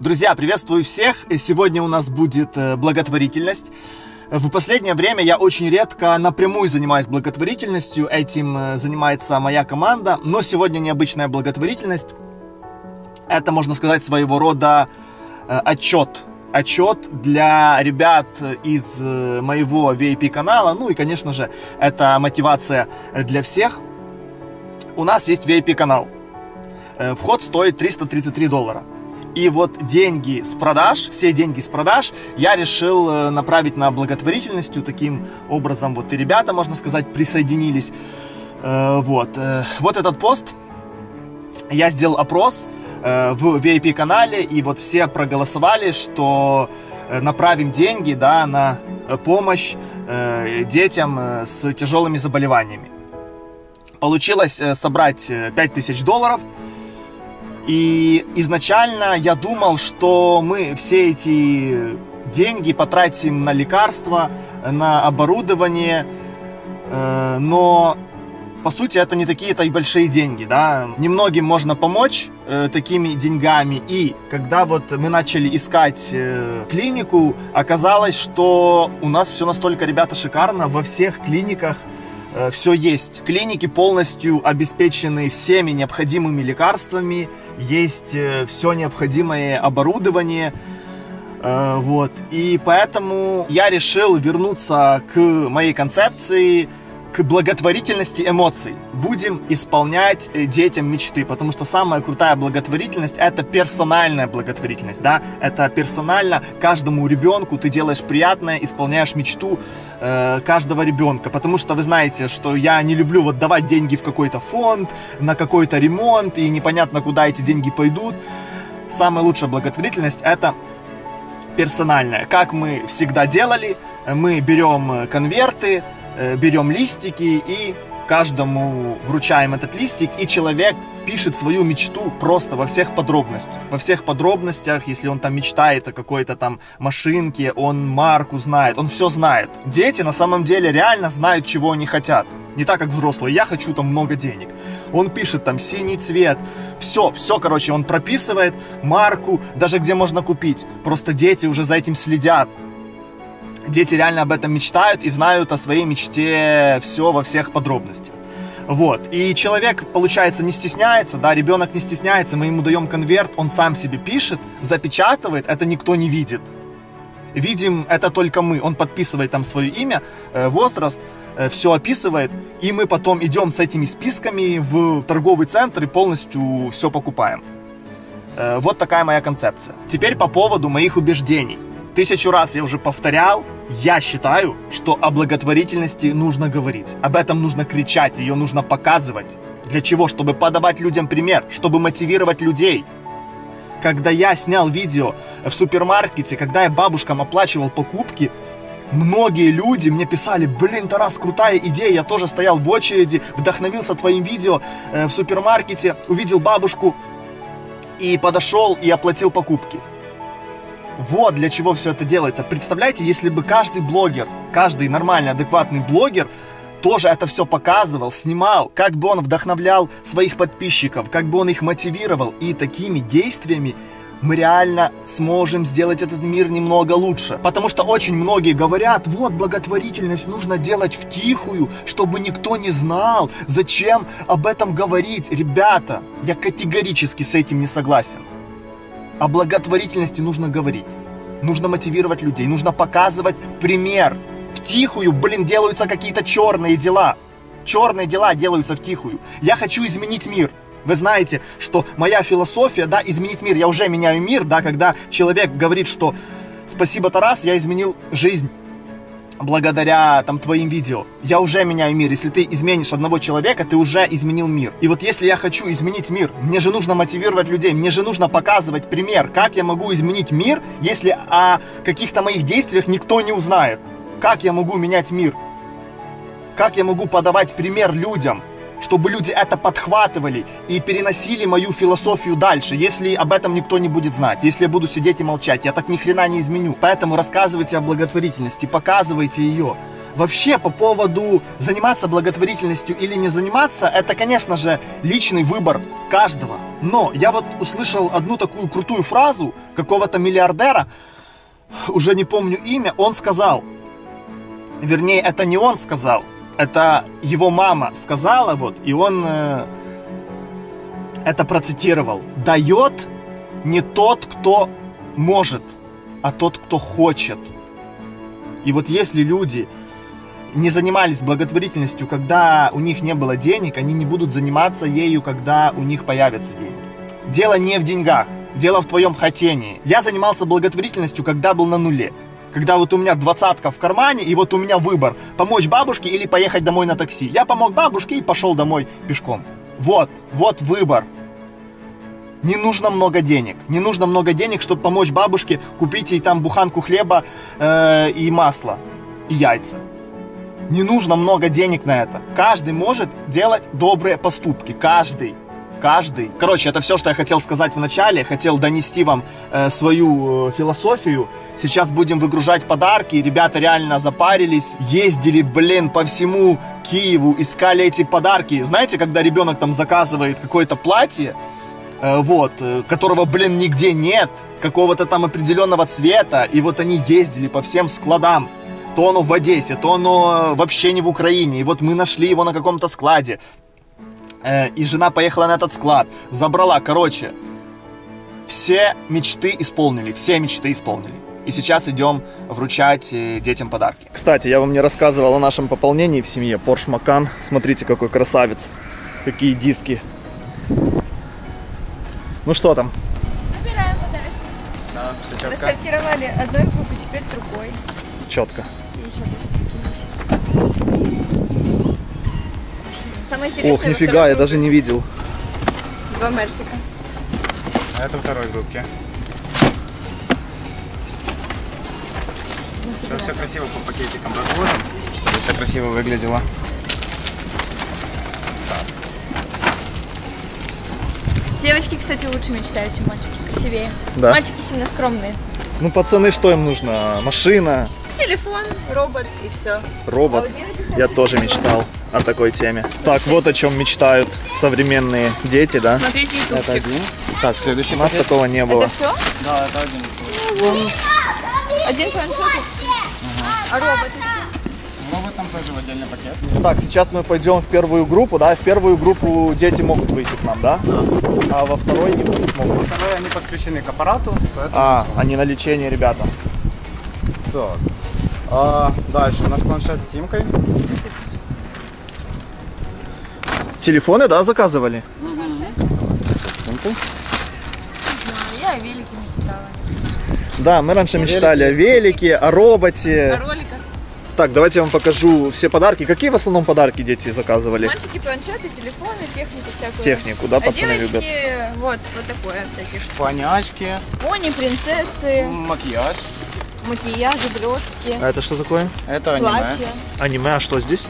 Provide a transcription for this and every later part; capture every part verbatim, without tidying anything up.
Друзья, приветствую всех! Сегодня у нас будет благотворительность. В последнее время я очень редко напрямую занимаюсь благотворительностью, этим занимается моя команда, но сегодня необычная благотворительность. Это, можно сказать, своего рода отчет. Отчет для ребят из моего ви ай пи-канала, ну и, конечно же, это мотивация для всех. У нас есть ви ай пи-канал. Вход стоит триста тридцать три доллара. И вот деньги с продаж, все деньги с продаж я решил направить на благотворительность. Таким образом, вот и ребята, можно сказать, присоединились. Вот, вот этот пост. Я сделал опрос в ви ай пи-канале, и вот все проголосовали, что направим деньги, да, на помощь детям с тяжелыми заболеваниями. Получилось собрать пять тысяч долларов. И изначально я думал, что мы все эти деньги потратим на лекарства, на оборудование, но по сути это не такие-то и большие деньги, да. Немногим можно помочь такими деньгами. И когда вот мы начали искать клинику, оказалось, что у нас все настолько, ребята, шикарно, во всех клиниках все есть. Клиники полностью обеспечены всеми необходимыми лекарствами, есть все необходимое оборудование. Вот. И поэтому я решил вернуться к моей концепции, к благотворительности эмоций. Будем исполнять детям мечты, потому что самая крутая благотворительность — это персональная благотворительность, да? Это персонально каждому ребенку ты делаешь приятное, исполняешь мечту э, каждого ребенка, потому что вы знаете, что я не люблю вот давать деньги в какой-то фонд, на какой-то ремонт, и непонятно, куда эти деньги пойдут. Самая лучшая благотворительность — это персональная. Как мы всегда делали, мы берем конверты, берем листики и каждому вручаем этот листик, и человек пишет свою мечту просто во всех подробностях. Во всех подробностях, если он там мечтает о какой-то там машинке, он марку знает, он все знает. Дети на самом деле реально знают, чего они хотят. Не так, как взрослые: я хочу там много денег. Он пишет там синий цвет, все, все, короче, он прописывает марку, даже где можно купить. Просто дети уже за этим следят. Дети реально об этом мечтают и знают о своей мечте все во всех подробностях. Вот. И человек, получается, не стесняется, да, ребенок не стесняется, мы ему даем конверт, он сам себе пишет, запечатывает, это никто не видит. Видим это только мы. Он подписывает там свое имя, возраст, все описывает, и мы потом идем с этими списками в торговый центр и полностью все покупаем. Вот такая моя концепция. Теперь по поводу моих убеждений. Тысячу раз я уже повторял, я считаю, что о благотворительности нужно говорить. Об этом нужно кричать, ее нужно показывать. Для чего? Чтобы подавать людям пример, чтобы мотивировать людей. Когда я снял видео в супермаркете, когда я бабушкам оплачивал покупки, многие люди мне писали: блин, Тарас, крутая идея, я тоже стоял в очереди, вдохновился твоим видео в супермаркете, увидел бабушку и подошел и оплатил покупки. Вот для чего все это делается. Представляете, если бы каждый блогер, каждый нормальный, адекватный блогер тоже это все показывал, снимал, как бы он вдохновлял своих подписчиков, как бы он их мотивировал. И такими действиями мы реально сможем сделать этот мир немного лучше. Потому что очень многие говорят: вот благотворительность нужно делать втихую, чтобы никто не знал, зачем об этом говорить. Ребята, я категорически с этим не согласен. О благотворительности нужно говорить, нужно мотивировать людей, нужно показывать пример. Втихую, блин, делаются какие-то черные дела. Черные дела делаются втихую. Я хочу изменить мир. Вы знаете, что моя философия, да, изменить мир. Я уже меняю мир, да, когда человек говорит, что спасибо, Тарас, я изменил жизнь благодаря там твоим видео. Я уже меняю мир. Если ты изменишь одного человека, ты уже изменил мир. И вот если я хочу изменить мир, мне же нужно мотивировать людей, мне же нужно показывать пример, как я могу изменить мир, если о каких-то моих действиях никто не узнает. Как я могу менять мир? Как я могу подавать пример людям, чтобы люди это подхватывали и переносили мою философию дальше, если об этом никто не будет знать, если я буду сидеть и молчать? Я так ни хрена не изменю. Поэтому рассказывайте о благотворительности, показывайте ее. Вообще, по поводу заниматься благотворительностью или не заниматься, это, конечно же, личный выбор каждого. Но я вот услышал одну такую крутую фразу какого-то миллиардера, уже не помню имя, он сказал, вернее, это не он сказал, это его мама сказала, вот, и он э, это процитировал. «Дает не тот, кто может, а тот, кто хочет». И вот если люди не занимались благотворительностью, когда у них не было денег, они не будут заниматься ею, когда у них появятся деньги. Дело не в деньгах, дело в твоем хотении. Я занимался благотворительностью, когда был на нуле. Когда вот у меня двадцатка в кармане, и вот у меня выбор, помочь бабушке или поехать домой на такси. Я помог бабушке и пошел домой пешком. Вот, вот выбор. Не нужно много денег. Не нужно много денег, чтобы помочь бабушке купить ей там буханку хлеба э, и масла, и яйца. Не нужно много денег на это. Каждый может делать добрые поступки. Каждый. Каждый. Короче, это все, что я хотел сказать в начале. Хотел донести вам э, свою э, философию. Сейчас будем выгружать подарки. Ребята реально запарились. Ездили, блин, по всему Киеву. Искали эти подарки. Знаете, когда ребенок там заказывает какое-то платье, э, вот, э, которого, блин, нигде нет. Какого-то там определенного цвета. И вот они ездили по всем складам. То оно в Одессе, то оно вообще не в Украине. И вот мы нашли его на каком-то складе. И жена поехала на этот склад, забрала. Короче, все мечты исполнили, все мечты исполнили. И сейчас идем вручать детям подарки. Кстати, я вам не рассказывал о нашем пополнении в семье. Porsche Macan. Смотрите, какой красавец. Какие диски. Ну что там? Выбираем подарочки. Да, рассортировали одной группы, теперь другой. Четко. И еще даже такие сейчас. Самое интересное. Ох, нифига, я даже не видел. Два мерсика. А это второй группке. Ну, чтобы все красиво по пакетикам разложим, чтобы все красиво выглядело. Девочки, кстати, лучше мечтают, чем мальчики. Красивее. Да. Мальчики сильно скромные. Ну, пацаны, что им нужно? Машина, телефон, робот и все. Робот. А я тоже мечтал о такой теме. Так, вот о чем мечтают современные дети, да? Смотрите ютубчик. Так, следующий. У нас пакет. Такого не было. Это все? Да, это один. Вон. Один планшет? Угу. А робот? Робот там тоже в отдельный пакет. Так, сейчас мы пойдем в первую группу, да? В первую группу дети могут выйти к нам, да? Да. А во второй не будут смогут. Во второй они подключены к аппарату. А, они на лечении, ребята. Так. А, дальше у нас планшет с симкой. Телефоны, да, заказывали? Угу. Я о велике мечтала. Да, мы раньше мечтали о велике, о роботе. О роликах. Так, давайте я вам покажу все подарки. Какие в основном подарки дети заказывали? Мальчики, планшеты, телефоны, технику всякую. Технику, да, пацаны любят. Вот, вот такое всякие. Понячки. Пони, принцессы. Макияж. Макияжи, блестки. А это что такое? Это аниме. Платье. Аниме, а что здесь?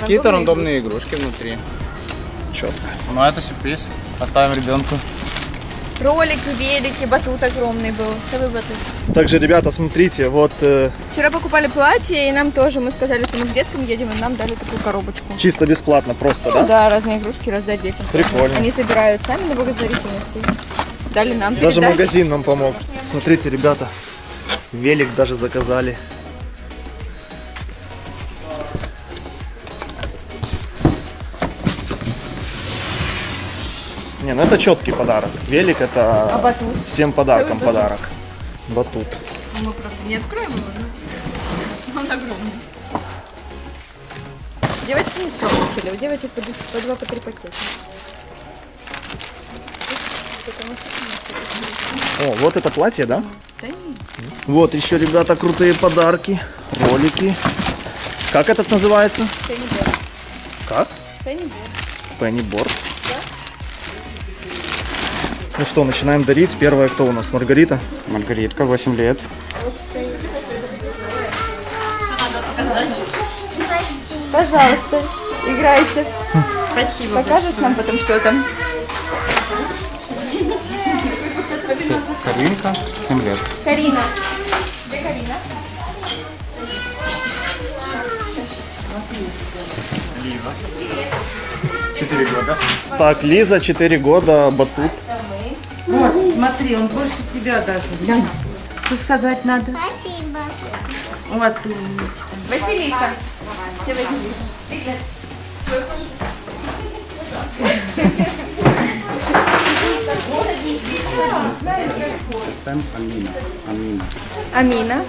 Какие-то рандомные игрушки внутри. Четко. Ну это сюрприз. Оставим ребенку. Ролик, велики, батут огромный был. Целый батут. Также, ребята, смотрите, вот... Э... Вчера покупали платье, и нам тоже, мы сказали, что мы к деткам едем, и нам дали такую коробочку. Чисто бесплатно просто, да? Да, разные игрушки раздать детям. Прикольно. Они собирают сами на благотворительности. Дали нам. Даже передать. Магазин нам помог. Смотрите, ребята. Велик даже заказали. Не, ну это четкий подарок. Велик это а всем подаркам батут? Подарок. Батут. Мы просто не откроем его, но он огромный. Девочки не спросили, у девочек по два, по три пакета. О, вот это платье, да? Да. Вот еще, ребята, крутые подарки, ролики. Как этот называется? Пенниборд. Как? Пенниборд. Пенниборд. Да. Ну что, начинаем дарить. Первая кто у нас? Маргарита. Маргаритка, восемь лет. Пожалуйста, играйте. Спасибо. Покажешь нам потом, что там? Каринка, семь лет. Карина. Где Карина? Сейчас, сейчас, сейчас. Лиза. Привет. четыре года. Так, Лиза, четыре года, батут. Вот, смотри, он больше тебя даже. Что сказать надо? Спасибо. Вот, Василиса. Где Василиса? Сэм, Амина. Амина.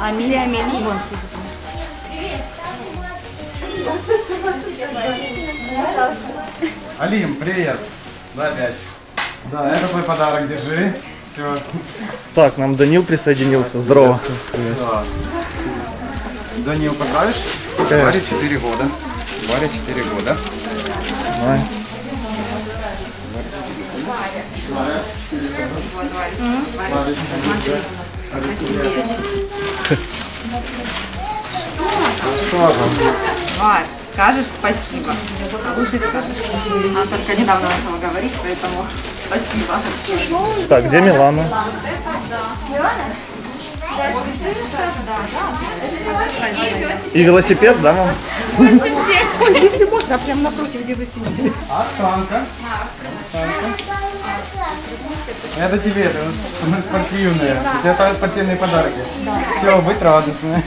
Амина. Амина. Амина. Вон. Алим, привет. Да, мяч. Да, это твой подарок, держи. Все. Так, нам Данил присоединился. Здорово. Да. Данил, поздравишь? Варе четыре года. Варе четыре года. Давай. Что? Варь, скажешь спасибо. Слушается. Она только недавно начала говорить, поэтому спасибо. Так, где Милана? И велосипед, да, мам? Если можно, прям напротив, где вы сидите. Останка. Это тебе, это спортивные. У тебя ставят спортивные подарки. Все, будь радостный.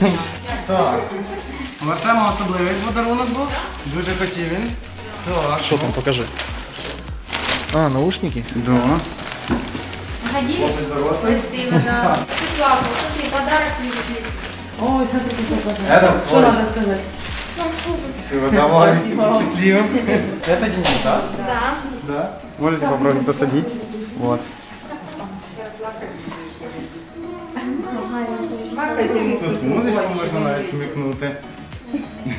Так. Вот там особливий подарунок был. Дуже потрібен. Что там, покажи. А, наушники? Да. Ходили? Подарок привезли. Ой, смотри, какой подарок. Что надо сказать? Спасибо. Все, давай. Счастливым. Это Денис, да? Да. Да. Можете попробовать посадить. Вот. Тут музычку можно навіть вмикнути.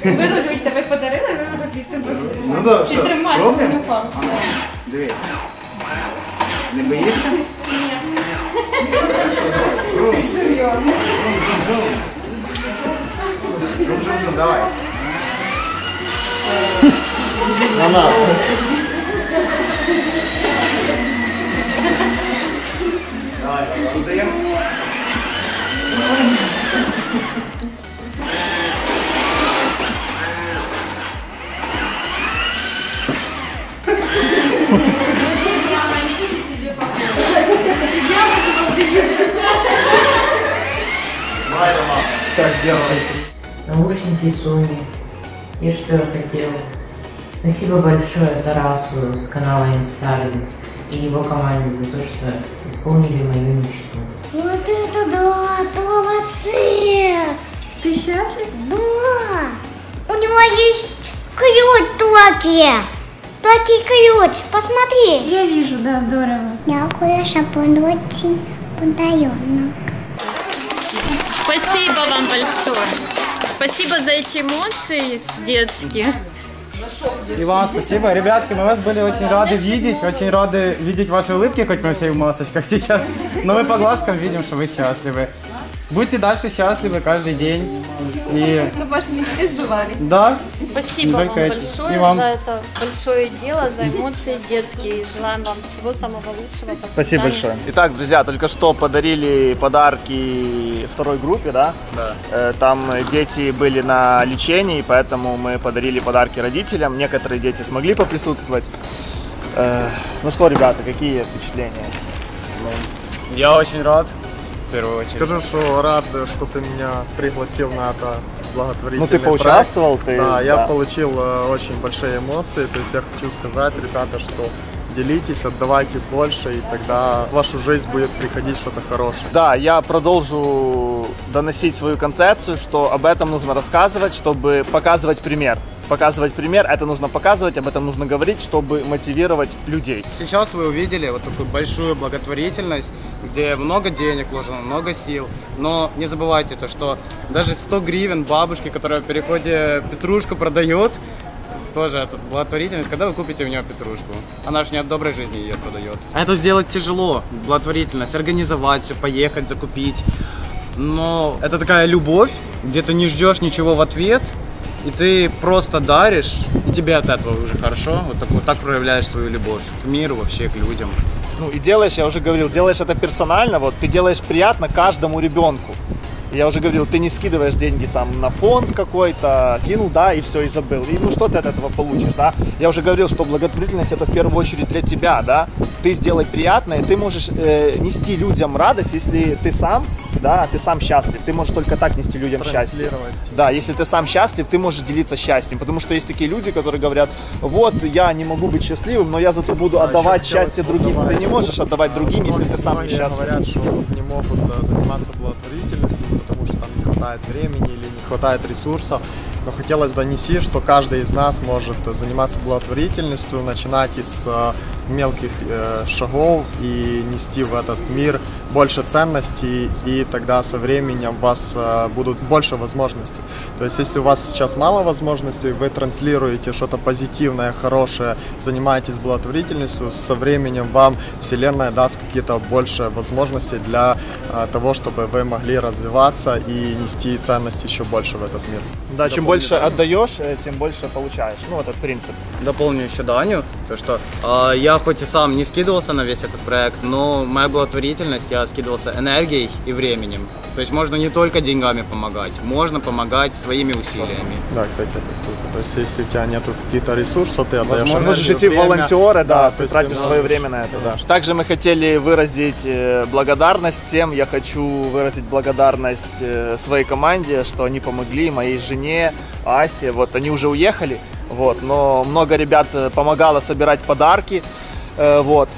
Вирожують, тебе подарили, вирожують тебе. Ну да, все, спробуємо. Дивись. Не боїшся? Ні. Ти серйозно? Дружу, давай. На-на. Давай, подаємо. Так делай. Наушники Sony. Я что хотела. Спасибо большое Тарасу с канала Инсталинг и его команде за то, что исполнили мою мечту. Вот это да, молодцы! Ты счастлив? Да! У него есть ключ, Токи! Токи ключ, посмотри! Я вижу, да, здорово. Я кое-что получил подарок. Спасибо вам большое. Спасибо за эти эмоции детские. И вам спасибо. Ребятки, мы вас были очень рады видеть. Очень рады видеть ваши улыбки, хоть мы все в масочках сейчас. Но мы по глазкам видим, что вы счастливы. Будьте дальше счастливы каждый день. И... чтобы ваши мечты сбывались. Да. Спасибо вам большое вам. за это большое дело, за эмоции детские. И желаем вам всего самого лучшего. Спасибо большое. Итак, друзья, только что подарили подарки второй группе, да? Да. Там дети были на лечении, поэтому мы подарили подарки родителям. Некоторые дети смогли поприсутствовать. Ну что, ребята, какие впечатления? Я очень рад. Скажу, что рад, что ты меня пригласил на это благотворительный проект. Ну ты поучаствовал, ты... Да, я получил очень большие эмоции, то есть я хочу сказать, ребята, что делитесь, отдавайте больше, и тогда в вашу жизнь будет приходить что-то хорошее. Да, я продолжу доносить свою концепцию, что об этом нужно рассказывать, чтобы показывать пример. Показывать пример, это нужно показывать, об этом нужно говорить, чтобы мотивировать людей. Сейчас вы увидели вот такую большую благотворительность, где много денег вложено, много сил. Но не забывайте то, что даже сто гривен бабушки, которая в переходе петрушку продает, тоже это благотворительность, когда вы купите у нее петрушку. Она же не от доброй жизни ее продает. Это сделать тяжело, благотворительность, организовать все, поехать, закупить. Но это такая любовь, где ты не ждешь ничего в ответ. И ты просто даришь, и тебе от этого уже хорошо. Вот так, вот так проявляешь свою любовь к миру, вообще к людям. Ну и делаешь, я уже говорил, делаешь это персонально, вот ты делаешь приятно каждому ребенку. Я уже говорил, ты не скидываешь деньги там на фонд какой-то, кинул, да, и все, и забыл. И ну что ты от этого получишь, да? Я уже говорил, что благотворительность — это в первую очередь для тебя, да? Ты сделай приятное, ты можешь э, нести людям радость, если ты сам, да, ты сам счастлив. Ты можешь только так нести людям счастье. Да, если ты сам счастлив, ты можешь делиться счастьем. Потому что есть такие люди, которые говорят: вот, я не могу быть счастливым, но я зато буду отдавать счастье другим. Ты не можешь отдавать другим, если ты сам не счастлив. Говорят, что не могут заниматься благотворительностью, потому что там не хватает времени или не хватает ресурсов. Но хотелось донести, что каждый из нас может заниматься благотворительностью, начинать из мелких шагов и нести в этот мир больше ценностей, и тогда со временем у вас будут больше возможностей. То есть если у вас сейчас мало возможностей, вы транслируете что-то позитивное, хорошее, занимаетесь благотворительностью, со временем вам Вселенная даст какие-то больше возможности для того, чтобы вы могли развиваться и нести ценности еще больше в этот мир. Да, чем больше отдаешь, тем больше получаешь. Ну, этот принцип. Дополню еще Даню, то что э, я хоть и сам не скидывался на весь этот проект, но моя благотворительность, я скидывался энергией и временем. То есть можно не только деньгами помогать, можно помогать своими усилиями. Да, кстати, это круто. То есть если у тебя нет каких-то ресурсов, ты отдаешь. Возможно, можешь идти в волонтеры, да, да, ты тратишь свое время на это. Да. Также мы хотели выразить благодарность всем. Я хочу выразить благодарность своей команде, что они помогли моей жене, Асе. Вот, они уже уехали, вот, но много ребят помогало собирать подарки, вот.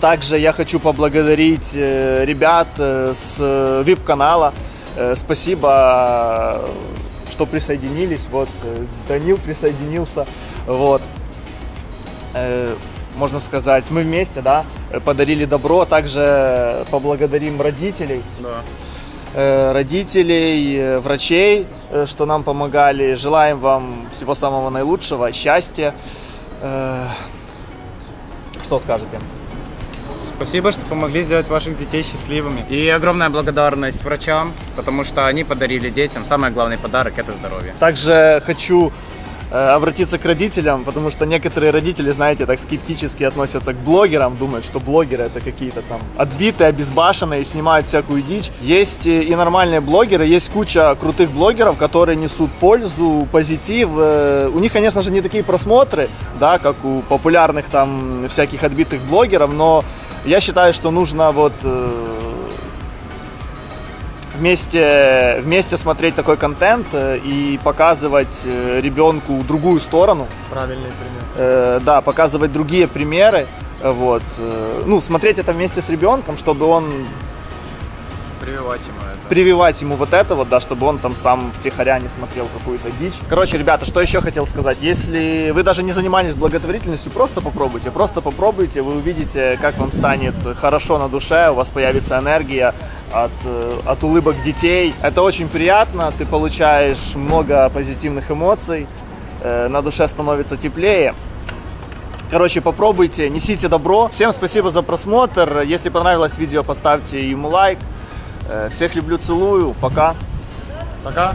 Также я хочу поблагодарить ребят с ви ай пи-канала. Спасибо, что присоединились. Вот, Данил присоединился. Вот. Можно сказать, мы вместе, да, подарили добро. Также поблагодарим родителей. Да. Родителей, врачей, что нам помогали. Желаем вам всего самого наилучшего, счастья. Что скажете? Спасибо, что помогли сделать ваших детей счастливыми. И огромная благодарность врачам, потому что они подарили детям самый главный подарок – это здоровье. Также хочу обратиться к родителям, потому что некоторые родители, знаете, так скептически относятся к блогерам, думают, что блогеры – это какие-то там отбитые, обезбашенные, снимают всякую дичь. Есть и нормальные блогеры, есть куча крутых блогеров, которые несут пользу, позитив. У них, конечно же, не такие просмотры, да, как у популярных там всяких отбитых блогеров, но я считаю, что нужно вот э, вместе, вместе смотреть такой контент и показывать ребенку другую сторону. Правильный пример. Э, да, показывать другие примеры. Вот. Ну, смотреть это вместе с ребенком, чтобы он... Прививать ему это. Прививать ему вот это вот, да, чтобы он там сам втихаря не смотрел какую-то дичь. Короче, ребята, что еще хотел сказать. Если вы даже не занимались благотворительностью, просто попробуйте, просто попробуйте. Вы увидите, как вам станет хорошо на душе, у вас появится энергия от, от улыбок детей. Это очень приятно, ты получаешь много позитивных эмоций, на душе становится теплее. Короче, попробуйте, несите добро. Всем спасибо за просмотр. Если понравилось видео, поставьте ему лайк. Всех люблю, целую. Пока. Пока.